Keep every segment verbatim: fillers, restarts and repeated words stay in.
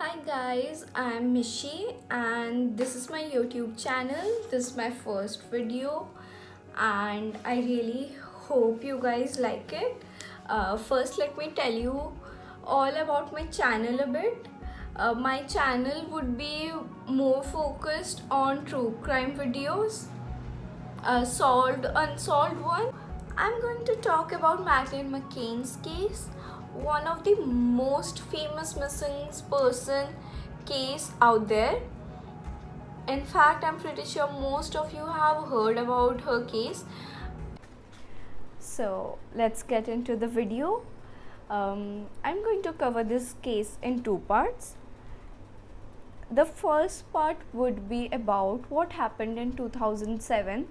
Hi guys, I'm Mishi and this is my YouTube channel. This is my first video and I really hope you guys like it. Uh, first let me tell you all about my channel a bit. Uh, my channel would be more focused on true crime videos, uh, solved, unsolved one. I'm going to talk about Madeleine McCann's case, one of the most famous missing person case out there. In fact, I'm pretty sure most of you have heard about her case. So let's get into the video. um, I'm going to cover this case in two parts. The first part would be about what happened in two thousand seven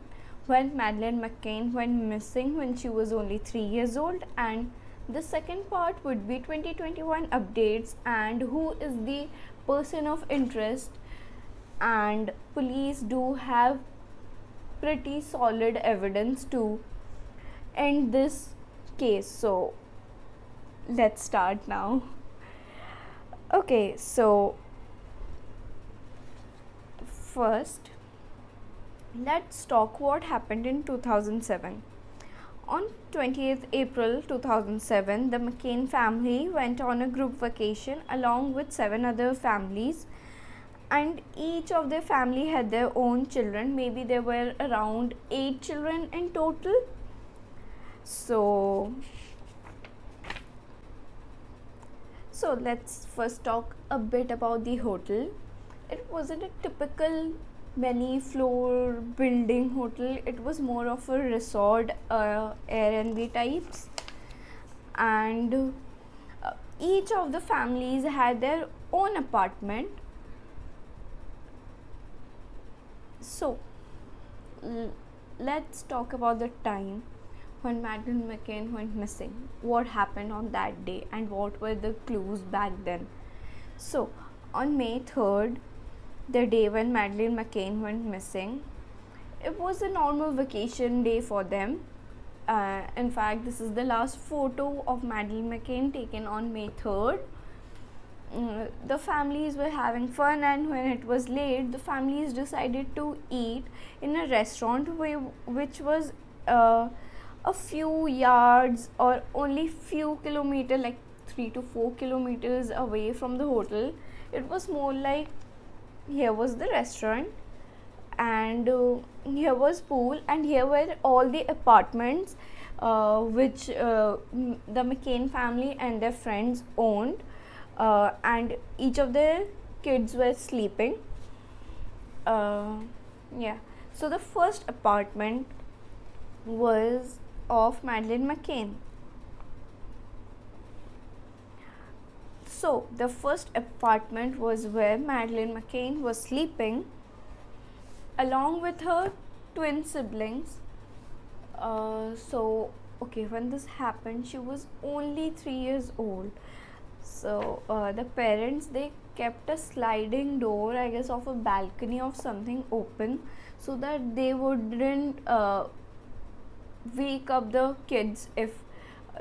when Madeleine McCann went missing when she was only three years old, and the second part would be twenty twenty-one updates and who is the person of interest. And police do have pretty solid evidence to end this case, so let's start now. Okay, so first let's talk what happened in two thousand seven. On twentieth April two thousand seven, the McCann family went on a group vacation along with seven other families, and each of their family had their own children. Maybe there were around eight children in total. So, so let's first talk a bit about the hotel. It wasn't a typical many floor building hotel. It was more of a resort, uh, Airbnb types, and uh, each of the families had their own apartment. So let's talk about the time when Madeleine McCann went missing. What happened on that day and what were the clues back then? So on May third, the day when Madeleine McCann went missing, it was a normal vacation day for them. Uh, in fact, this is the last photo of Madeleine McCann taken on May third. Uh, the families were having fun, and when it was late, the families decided to eat in a restaurant which was uh, a few yards or only few kilometers, like three to four kilometers away from the hotel. It was more like, here was the restaurant and uh, here was pool, and here were all the apartments uh, which uh, the McCann family and their friends owned, uh, and each of their kids were sleeping. Uh, yeah, so the first apartment was of Madeleine McCann. So the first apartment was where Madeleine McCann was sleeping along with her twin siblings. Uh, so okay, when this happened, she was only three years old. So uh, the parents, they kept a sliding door, I guess, of a balcony of something open so that they wouldn't uh, wake up the kids if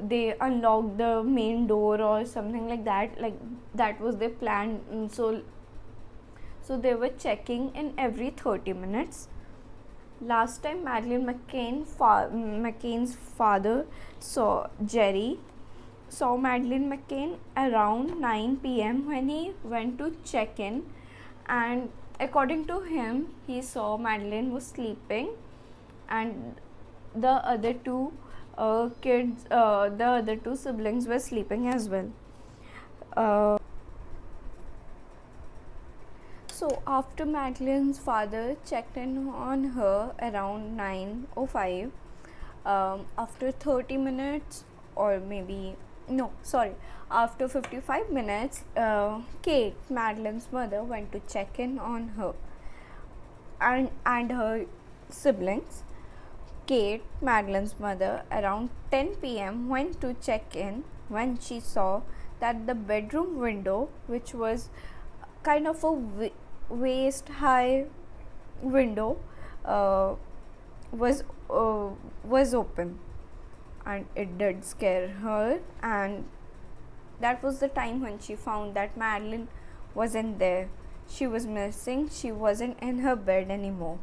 they unlocked the main door or something like that. Like that was their plan. And so so they were checking in every thirty minutes. Last time Madeleine McCann fa McCain's father saw Jerry saw Madeleine McCann around nine p m when he went to check in, and according to him, he saw Madeleine was sleeping and the other two Uh, kids, uh, the other two siblings were sleeping as well. Uh, so after Madeleine's father checked in on her around nine oh five, um, after thirty minutes or maybe no sorry after fifty-five minutes, uh, Kate, Madeleine's mother, went to check in on her and, and her siblings. Kate, Madeleine's mother, around ten p m went to check in when she saw that the bedroom window, which was kind of a waist high window, uh, was uh, was open, and it did scare her. And that was the time when she found that Madeleine wasn't there. She was missing. She wasn't in her bed anymore.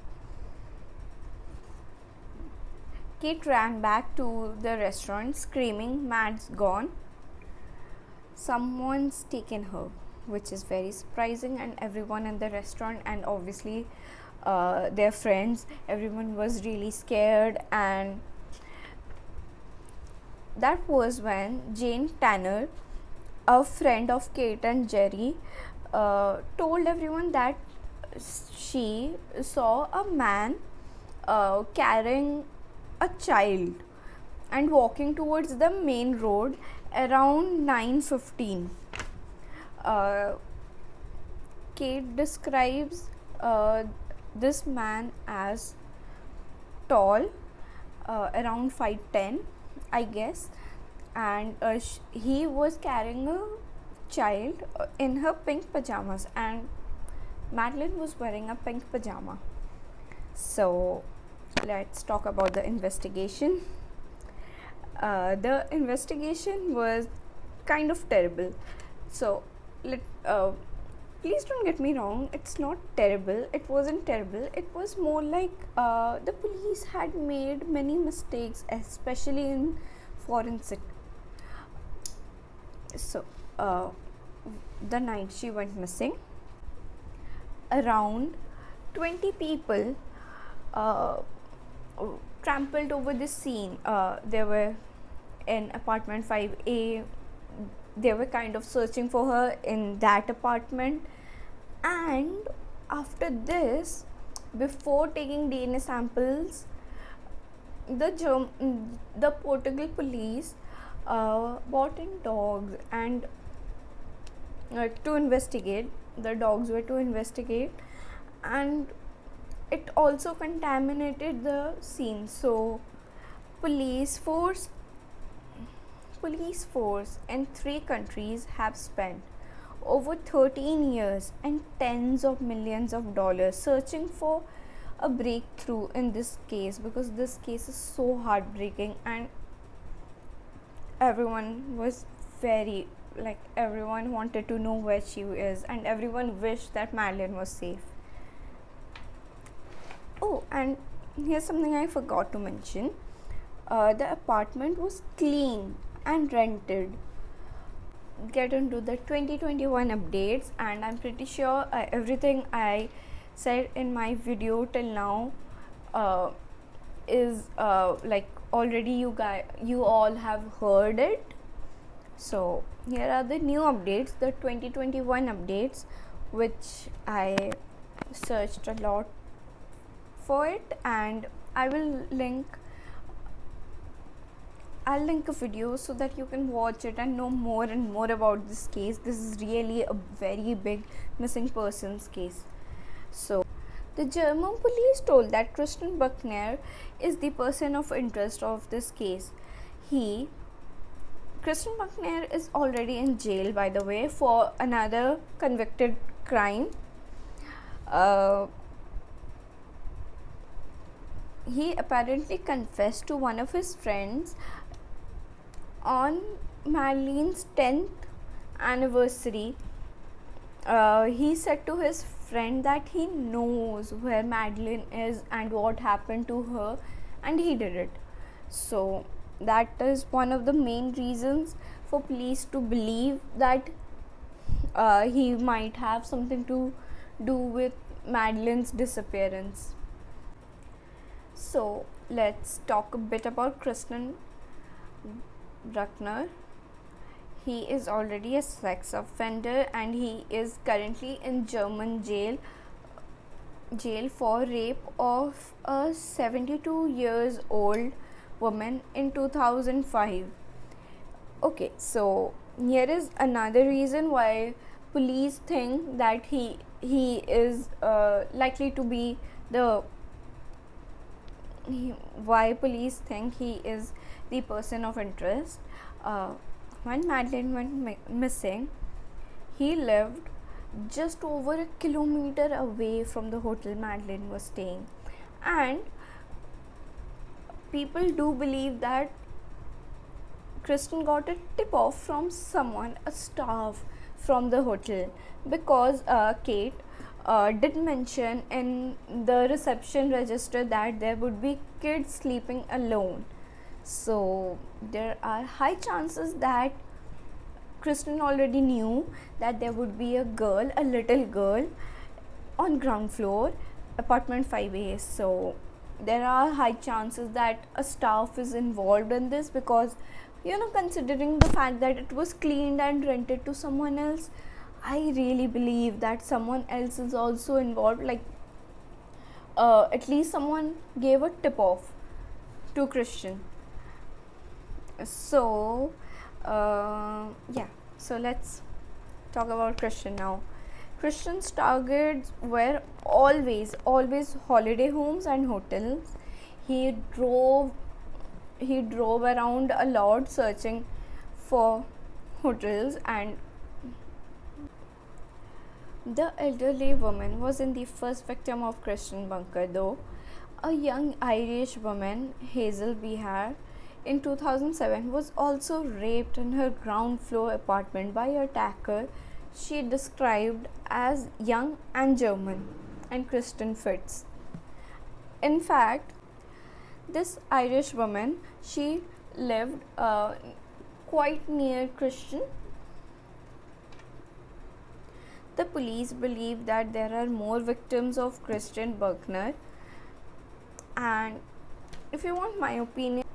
Kate ran back to the restaurant screaming, "Mad's gone. Someone's taken her," which is very surprising, and everyone in the restaurant and obviously uh, their friends, everyone was really scared. And that was when Jane Tanner, a friend of Kate and Jerry, uh, told everyone that she saw a man uh, carrying a child and walking towards the main road around nine fifteen. Uh, Kate describes uh, this man as tall, uh, around five ten, I guess, and uh, sh he was carrying a child in her pink pajamas, and Madeleine was wearing a pink pajama. So let's talk about the investigation. Uh, the investigation was kind of terrible. So let uh, please don't get me wrong, it's not terrible, it wasn't terrible, it was more like uh, the police had made many mistakes, especially in forensic. So uh, the night she went missing, around twenty people uh, trampled over the scene. Uh, they were in apartment five A. They were kind of searching for her in that apartment, and after this, before taking D N A samples, the germ the Portugal police uh, brought in dogs and uh, to investigate. The dogs were to investigate, and it also contaminated the scene. So police force police force in three countries have spent over thirteen years and tens of millions of dollars searching for a breakthrough in this case, because this case is so heartbreaking, and everyone was very like everyone wanted to know where she is, and everyone wished that Madeleine was safe. Oh, and here's something I forgot to mention. Uh, the apartment was cleaned and rented. Get into the twenty twenty-one updates, and I'm pretty sure uh, everything I said in my video till now uh, is uh, like already you guys, you all have heard it. So here are the new updates, the twenty twenty-one updates, which I searched a lot for it, and I will link I'll link a video so that you can watch it and know more and more about this case. This is really a very big missing persons case. So the German police told that Christian Brückner is the person of interest of this case. He Christian Brückner is already in jail, by the way, for another convicted crime. Uh, he apparently confessed to one of his friends on Madeline's tenth anniversary. Uh, he said to his friend that he knows where Madeleine is and what happened to her, and he did it. So that is one of the main reasons for police to believe that uh, he might have something to do with Madeline's disappearance. So let's talk a bit about Christian Brückner. He is already a sex offender, and he is currently in German jail jail for rape of a seventy-two years old woman in two thousand five. Okay, so here is another reason why police think that he he is uh, likely to be the He, why police think he is the person of interest. Uh, when Madeleine went mi missing, he lived just over a kilometer away from the hotel Madeleine was staying, and people do believe that Christian got a tip off from someone, a staff from the hotel, because uh, Kate uh, did mention in the reception register that there would be kids sleeping alone. So there are high chances that Christian already knew that there would be a girl, a little girl on ground floor, apartment five A. So there are high chances that a staff is involved in this, because, you know, considering the fact that it was cleaned and rented to someone else, I really believe that someone else is also involved. Like uh, at least someone gave a tip off to Christian. So uh, yeah, so let's talk about Christian now. Christian's targets were always, always holiday homes and hotels. He drove, he drove around a lot searching for hotels, and the elderly woman was in the first victim of Christian bunker, though. A young Irish woman, Hazel Behar, in two thousand seven was also raped in her ground floor apartment by an attacker she described as young and German and Christian fits. In fact, this Irish woman, she lived uh, quite near Christian. The police believe that there are more victims of Christian Brückner, and if you want my opinion,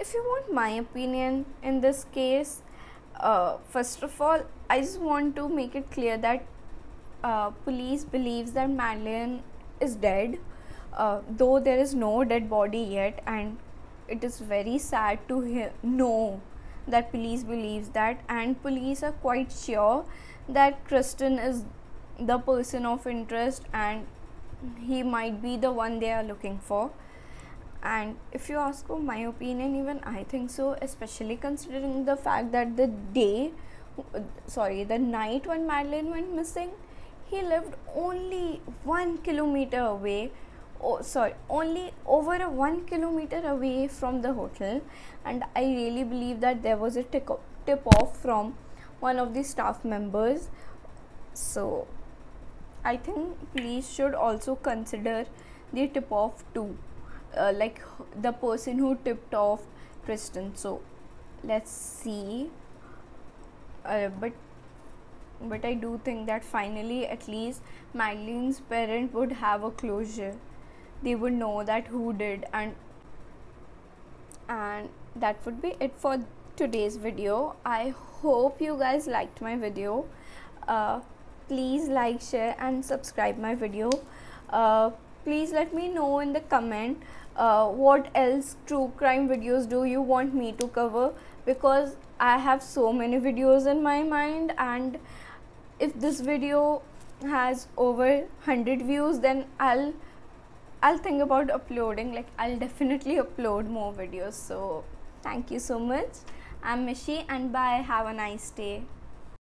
if you want my opinion in this case, Uh, first of all, I just want to make it clear that uh, police believes that Madeleine is dead, uh, though there is no dead body yet, and it is very sad to hear, know that police believes that, and police are quite sure that Christian is the person of interest and he might be the one they are looking for. And if you ask for my opinion, even I think so, especially considering the fact that the day, sorry, the night when Madeleine went missing, he lived only one kilometer away, oh, sorry, only over a one kilometer away from the hotel. And I really believe that there was a tip-off from one of the staff members. So I think police should also consider the tip-off too. Uh, like the person who tipped off Christian. So let's see, uh, but but I do think that finally at least Madeleine's parents would have a closure. They would know that who did, and and that would be it for today's video. I hope you guys liked my video. Uh, please like, share and subscribe my video. Uh, please let me know in the comment uh, what else true crime videos do you want me to cover, because I have so many videos in my mind, and if this video has over one hundred views, then I'll I'll think about uploading, like I'll definitely upload more videos. So thank you so much. I'm Mishi, and bye. Have a nice day.